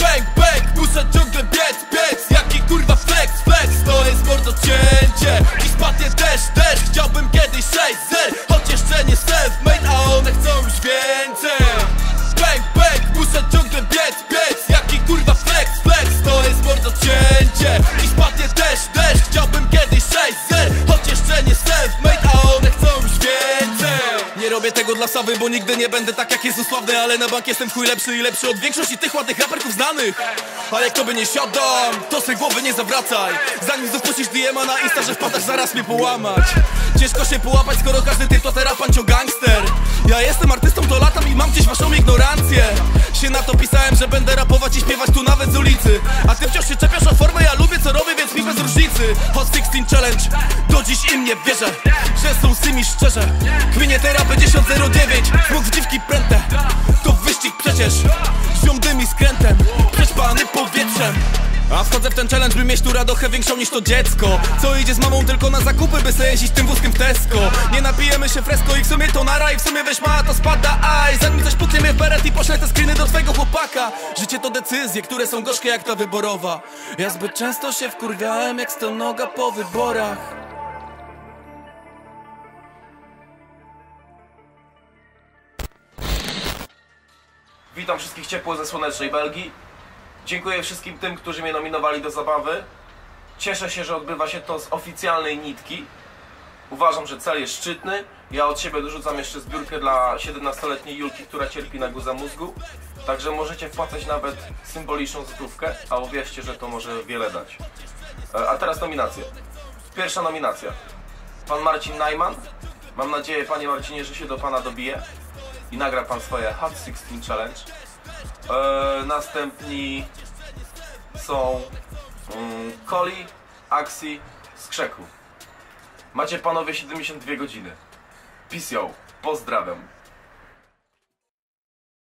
Bang, bang, muszę ciągle biec. Jaki kurwa flex, to jest mordo cięcie. I spadnie też, chciałbym kiedyś 6-0. Choć jeszcze nie self-made, a one chcą już więcej. Bang, bang, muszę ciągle biec. Jaki kurwa flex, to jest mordo cięcie. I spadnie też, chciałbym kiedyś 6-0. Choć jeszcze nie self-made, a one chcą już więcej. Nie robię tego dla sawy, bo nigdy nie będę tak jak Jezus sławny. Ale na bank jestem w chuj lepszy i lepszy od większości tych ładnych raperków znanych. Ale jak tobie nie siadam, to swej głowy nie zawracaj. Zanim zapuścisz DM-a na Insta, że wpadasz zaraz mnie połamać. Ciężko się połapać, skoro każdy typ to terapan cio gangster. Ja jestem artystą, to latam i mam gdzieś waszą ignorancję. Się na to pisałem, że będę rapować i śpiewać tu nawet z ulicy. A ty wciąż się czepiasz o formę, ja lubię co robię, więc mi bez różnicy. Hot16Challenge, do dziś im nie wierzę, że są symi szczerze. Kminie te rapy 1009, smok z dziwki prętę. To wyścig przecież, ziom dym i skrętem, przespany powietrzem. A wchodzę w ten challenge, by mieć tu radochę większą niż to dziecko, co idzie z mamą tylko na zakupy, by sobie jeździć tym wózkiem w Tesco. Nie napijemy się fresko i w sumie to nara i w sumie weź ma, to spada aj. Zanim coś putniemy w beret i poślę te screeny do twojego chłopaka. Życie to decyzje, które są gorzkie jak ta wyborowa. Ja zbyt często się wkurwiałem jak stonoga po wyborach. Witam wszystkich ciepło ze słonecznej Belgii. Dziękuję wszystkim tym, którzy mnie nominowali do zabawy. Cieszę się, że odbywa się to z oficjalnej nitki. Uważam, że cel jest szczytny. Ja od siebie dorzucam jeszcze zbiórkę dla 17-letniej Julki, która cierpi na guza mózgu. Także możecie wpłacać nawet symboliczną złotówkę, a uwierzcie, że to może wiele dać. A teraz nominacje. Pierwsza nominacja. Pan Marcin Najman. Mam nadzieję, panie Marcinie, że się do pana dobije i nagra pan swoje Hot16 Challenge. Następni są Koli, Axi, Skrzeku. Macie panowie 72 godziny. Peace yo, pozdrawiam.